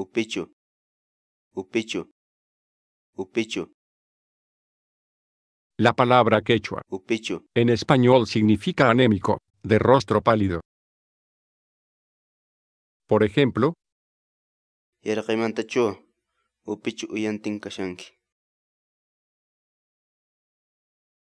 Upichu, Upichu, Upichu. La palabra quechua, Upichu, en español significa anémico, de rostro pálido. Por ejemplo, Yaraqaymantachú, Upichu uyantin kashanki.